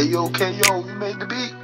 Hey yo, KO, you made the beat.